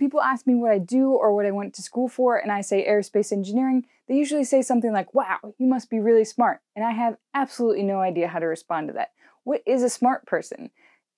people ask me what I do or what I went to school for and I say aerospace engineering, they usually say something like, wow, you must be really smart. And I have absolutely no idea how to respond to that. What is a smart person?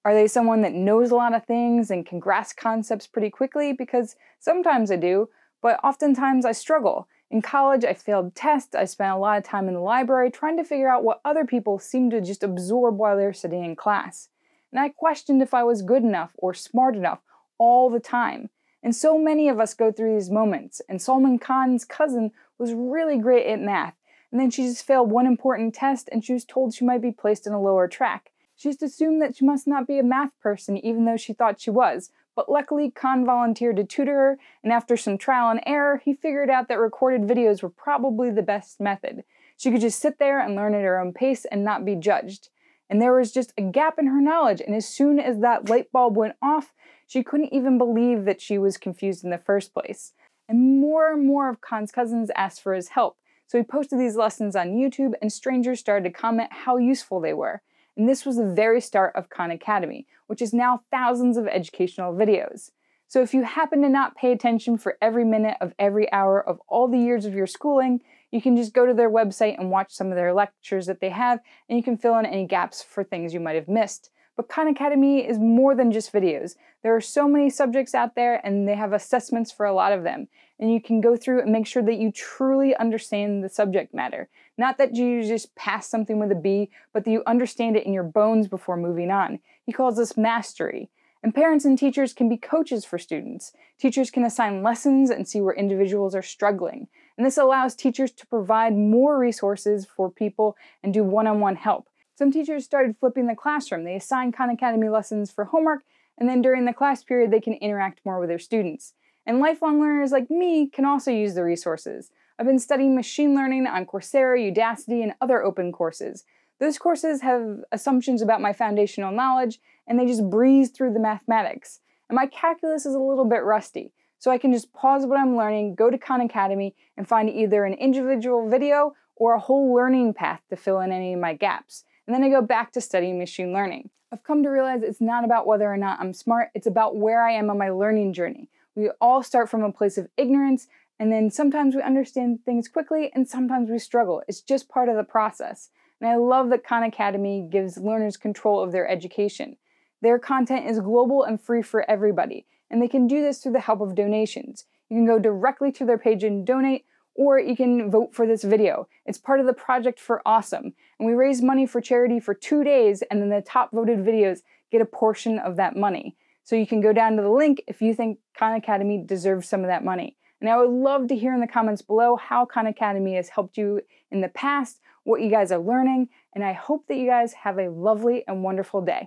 Are they someone that knows a lot of things and can grasp concepts pretty quickly? Because sometimes I do, but oftentimes I struggle. In college, I failed tests, I spent a lot of time in the library trying to figure out what other people seem to just absorb while they're sitting in class. And I questioned if I was good enough or smart enough all the time. And so many of us go through these moments, and Salman Khan's cousin was really great at math, and then she just failed one important test and she was told she might be placed in a lower track. She just assumed that she must not be a math person even though she thought she was, but luckily Khan volunteered to tutor her, and after some trial and error, he figured out that recorded videos were probably the best method. She could just sit there and learn at her own pace and not be judged. And there was just a gap in her knowledge, and as soon as that light bulb went off, she couldn't even believe that she was confused in the first place. And more of Khan's cousins asked for his help, so he posted these lessons on YouTube and strangers started to comment how useful they were. And this was the very start of Khan Academy, which is now thousands of educational videos. So if you happen to not pay attention for every minute of every hour of all the years of your schooling, you can just go to their website and watch some of their lectures that they have, and you can fill in any gaps for things you might have missed. But Khan Academy is more than just videos. There are so many subjects out there, and they have assessments for a lot of them. And you can go through and make sure that you truly understand the subject matter. Not that you just pass something with a B, but that you understand it in your bones before moving on. He calls this mastery. And parents and teachers can be coaches for students. Teachers can assign lessons and see where individuals are struggling. And this allows teachers to provide more resources for people and do one-on-one help. Some teachers started flipping the classroom. They assign Khan Academy lessons for homework, and then during the class period, they can interact more with their students. And lifelong learners like me can also use the resources. I've been studying machine learning on Coursera, Udacity, and other open courses. Those courses have assumptions about my foundational knowledge, and they just breeze through the mathematics. And my calculus is a little bit rusty, so I can just pause what I'm learning, go to Khan Academy, and find either an individual video or a whole learning path to fill in any of my gaps. And then I go back to studying machine learning. I've come to realize it's not about whether or not I'm smart, it's about where I am on my learning journey. We all start from a place of ignorance, and then sometimes we understand things quickly, and sometimes we struggle. It's just part of the process. And I love that Khan Academy gives learners control of their education. Their content is global and free for everybody, and they can do this through the help of donations. You can go directly to their page and donate, or you can vote for this video. It's part of the Project for Awesome, and we raise money for charity for 2 days, and then the top voted videos get a portion of that money. So you can go down to the link if you think Khan Academy deserves some of that money. And I would love to hear in the comments below how Khan Academy has helped you in the past, what you guys are learning, and I hope that you guys have a lovely and wonderful day.